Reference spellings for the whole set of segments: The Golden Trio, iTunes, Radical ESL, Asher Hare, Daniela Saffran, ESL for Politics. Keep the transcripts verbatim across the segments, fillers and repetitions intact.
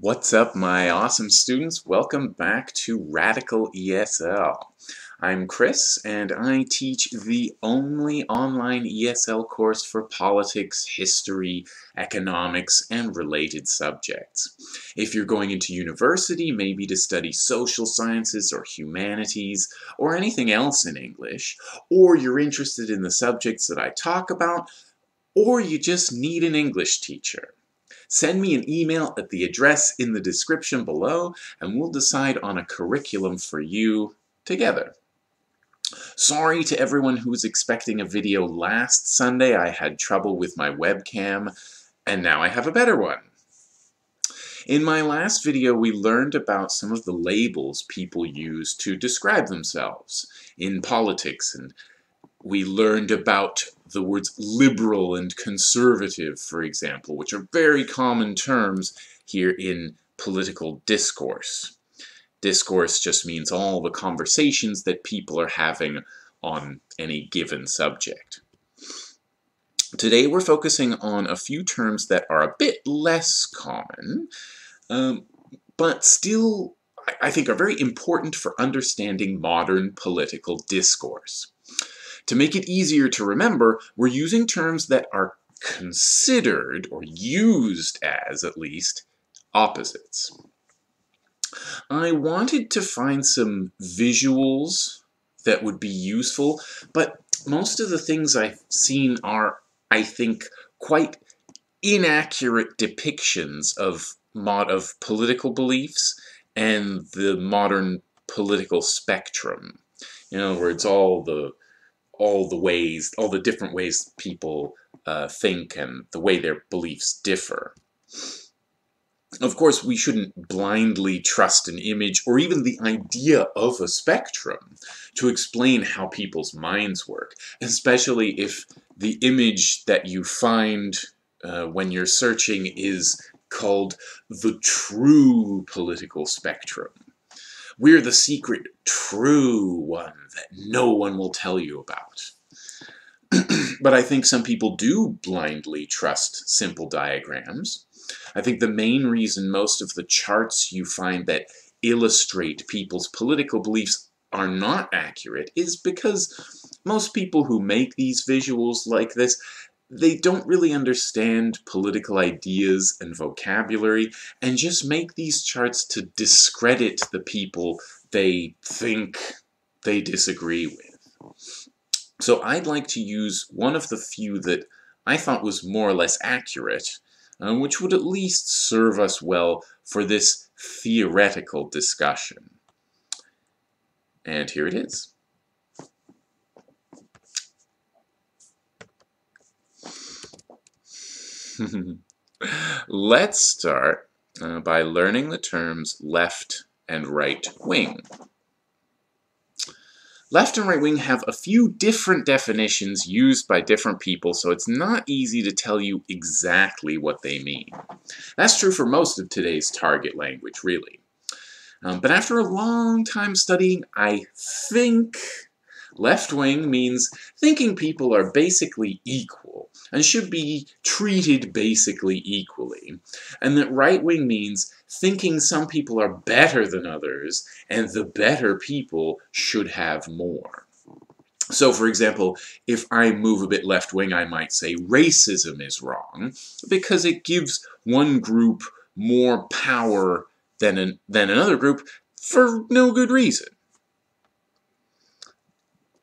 What's up, my awesome students? Welcome back to Radical E S L. I'm Chris, and I teach the only online E S L course for politics, history, economics, and related subjects. If you're going into university, maybe to study social sciences or humanities, or anything else in English, or you're interested in the subjects that I talk about, or you just need an English teacher, send me an email at the address in the description below, and we'll decide on a curriculum for you together. Sorry to everyone who was expecting a video last Sunday. I had trouble with my webcam, and now I have a better one. In my last video, we learned about some of the labels people use to describe themselves in politics, and we learned about the words liberal and conservative, for example, which are very common terms here in political discourse. Discourse just means all the conversations that people are having on any given subject. Today we're focusing on a few terms that are a bit less common, um, but still I think are very important for understanding modern political discourse. To make it easier to remember, we're using terms that are considered, or used as at least, opposites. I wanted to find some visuals that would be useful, but most of the things I've seen are, I think, quite inaccurate depictions of, mod of political beliefs and the modern political spectrum. In other words, all the, all the ways, all the different ways people uh, think and the way their beliefs differ. Of course, we shouldn't blindly trust an image or even the idea of a spectrum to explain how people's minds work, especially if the image that you find uh, when you're searching is called the true political spectrum. We're the secret, true one that no one will tell you about. But I think some people do blindly trust simple diagrams. I think the main reason most of the charts you find that illustrate people's political beliefs are not accurate is because most people who make these visuals like this, they don't really understand political ideas and vocabulary, and just make these charts to discredit the people they think they disagree with. So I'd like to use one of the few that I thought was more or less accurate, Um, which would at least serve us well for this theoretical discussion. And here it is. Let's start uh, by learning the terms left and right wing. Left and right wing have a few different definitions used by different people, so it's not easy to tell you exactly what they mean. That's true for most of today's target language, really. Um, but after a long time studying, I think left wing means thinking people are basically equal and should be treated basically equally, and that right wing means thinking some people are better than others, and the better people should have more. So, for example, if I move a bit left-wing, I might say racism is wrong, because it gives one group more power than, an, than another group for no good reason.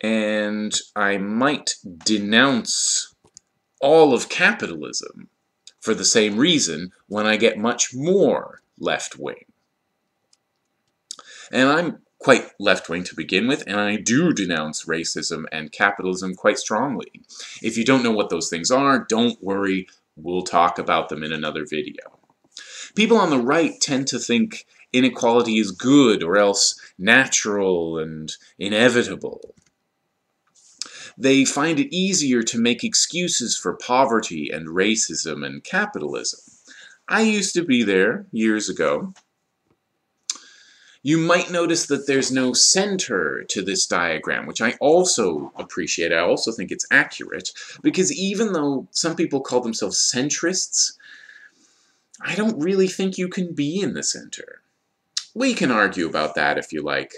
And I might denounce all of capitalism for the same reason when I get much more left wing. And I'm quite left wing to begin with, and I do denounce racism and capitalism quite strongly. If you don't know what those things are, don't worry, we'll talk about them in another video. People on the right tend to think inequality is good or else natural and inevitable. They find it easier to make excuses for poverty and racism and capitalism. I used to be there years ago. You might notice that there's no center to this diagram, which I also appreciate. I also think it's accurate, because even though some people call themselves centrists, I don't really think you can be in the center. We can argue about that if you like.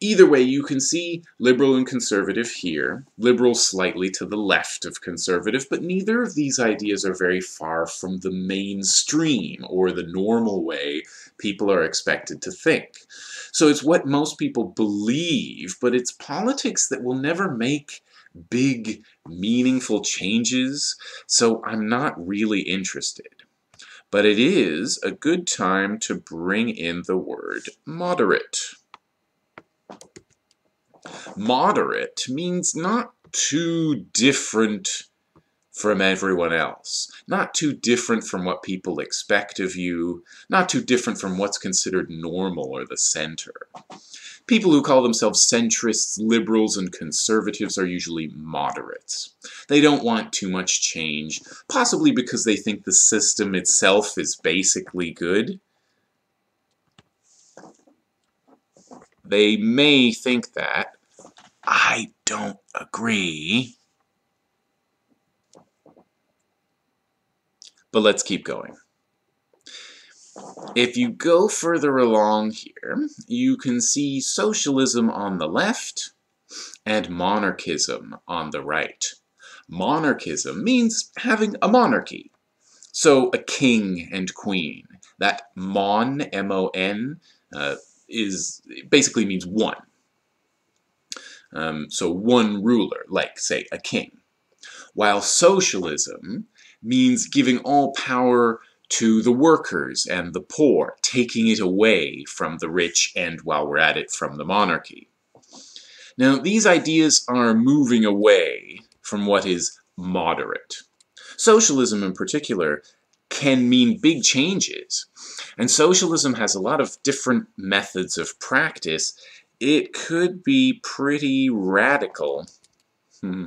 Either way, you can see liberal and conservative here, liberal slightly to the left of conservative, but neither of these ideas are very far from the mainstream or the normal way people are expected to think. So it's what most people believe, but it's politics that will never make big, meaningful changes, so I'm not really interested. But it is a good time to bring in the word moderate. Moderate means not too different from everyone else, not too different from what people expect of you, not too different from what's considered normal or the center. People who call themselves centrists, liberals, and conservatives are usually moderates. They don't want too much change, possibly because they think the system itself is basically good. They may think that. I don't agree. But let's keep going. If you go further along here, you can see socialism on the left and monarchism on the right. Monarchism means having a monarchy. So a king and queen. That mon, M O N, uh, is basically means one. Um, so one ruler, like, say, a king. While socialism means giving all power to the workers and the poor, taking it away from the rich and, while we're at it, from the monarchy. Now, these ideas are moving away from what is moderate. Socialism, in particular, can mean big changes. And socialism has a lot of different methods of practice. It could be pretty radical. Hmm.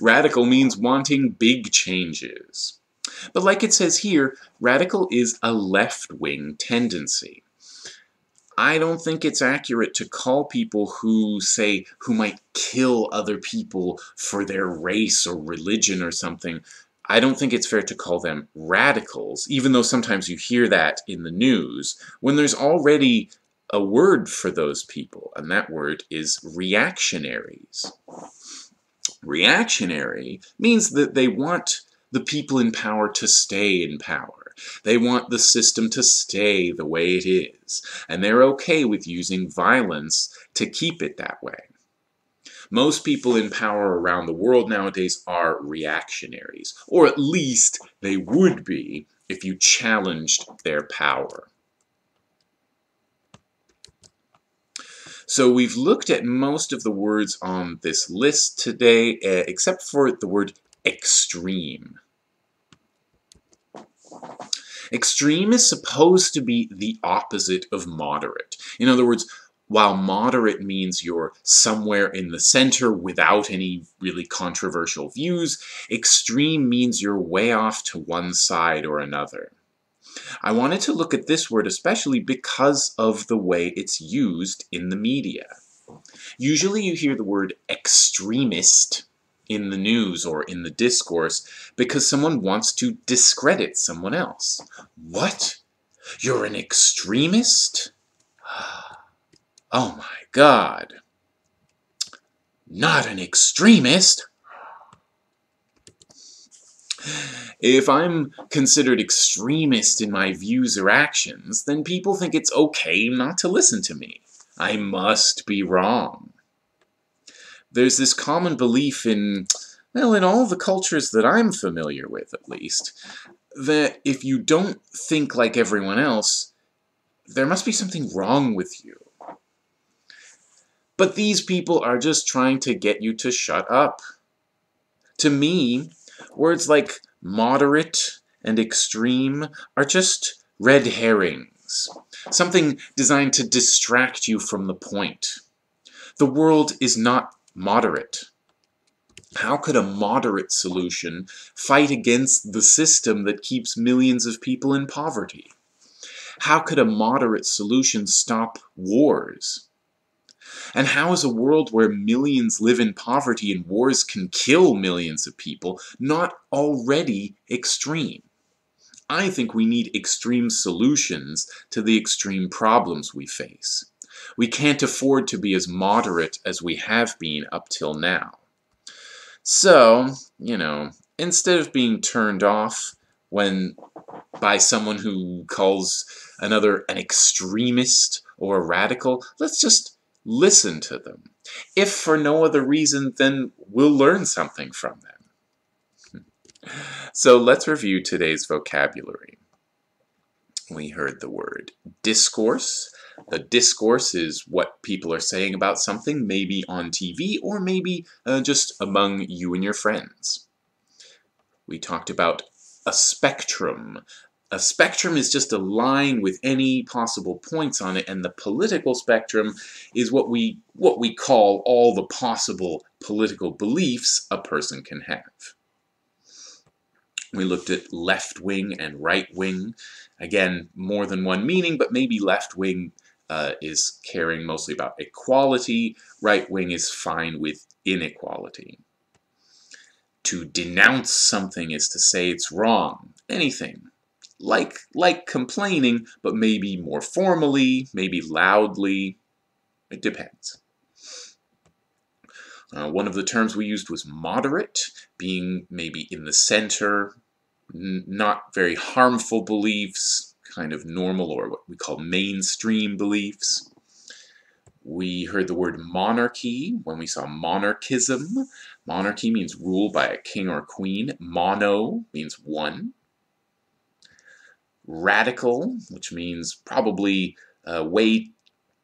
Radical means wanting big changes. But like it says here, radical is a left-wing tendency. I don't think it's accurate to call people who, say, who might kill other people for their race or religion or something, I don't think it's fair to call them radicals, even though sometimes you hear that in the news, when there's already a word for those people, and that word is reactionaries. Reactionary means that they want the people in power to stay in power. They want the system to stay the way it is, and they're okay with using violence to keep it that way. Most people in power around the world nowadays are reactionaries, or at least they would be if you challenged their power. So we've looked at most of the words on this list today, uh, except for the word extreme. Extreme is supposed to be the opposite of moderate. In other words, while moderate means you're somewhere in the center without any really controversial views, extreme means you're way off to one side or another. I wanted to look at this word especially because of the way it's used in the media. Usually you hear the word extremist in the news or in the discourse because someone wants to discredit someone else. What? You're an extremist? Oh my God. Not an extremist. If I'm considered extremist in my views or actions, then people think it's okay not to listen to me. I must be wrong. There's this common belief in, well, in all the cultures that I'm familiar with, at least, that if you don't think like everyone else, there must be something wrong with you. But these people are just trying to get you to shut up. To me, words like moderate and extreme are just red herrings, something designed to distract you from the point. The world is not moderate. How could a moderate solution fight against the system that keeps millions of people in poverty? How could a moderate solution stop wars? And how is a world where millions live in poverty and wars can kill millions of people not already extreme? I think we need extreme solutions to the extreme problems we face. We can't afford to be as moderate as we have been up till now. So, you know, instead of being turned off when by someone who calls another an extremist or a radical, let's just listen to them. If for no other reason, then we'll learn something from them. So let's review today's vocabulary. We heard the word discourse. The discourse is what people are saying about something, maybe on T V or maybe uh, just among you and your friends. We talked about a spectrum. A spectrum is just a line with any possible points on it, and the political spectrum is what we, what we call all the possible political beliefs a person can have. We looked at left wing and right wing. Again, more than one meaning, but maybe left wing uh, is caring mostly about equality. Right wing is fine with inequality. To denounce something is to say it's wrong. Anything. Like, like complaining, but maybe more formally, maybe loudly. It depends. Uh, one of the terms we used was moderate, being maybe in the center, n not very harmful beliefs, kind of normal or what we call mainstream beliefs. We heard the word monarchy when we saw monarchism. Monarchy means rule by a king or queen. Mono means one. Radical, which means probably uh, way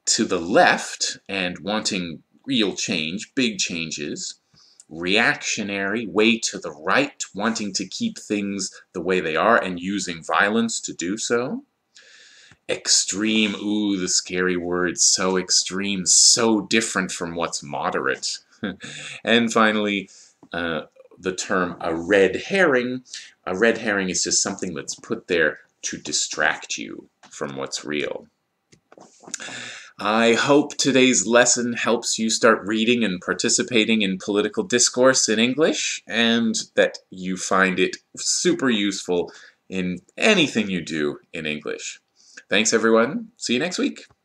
to the left and wanting real change, big changes. Reactionary, way to the right, wanting to keep things the way they are and using violence to do so. Extreme, ooh, the scary word, so extreme, so different from what's moderate. And finally, uh, the term a red herring. A red herring is just something that's put there to distract you from what's real. I hope today's lesson helps you start reading and participating in political discourse in English, and that you find it super useful in anything you do in English. Thanks, everyone. See you next week.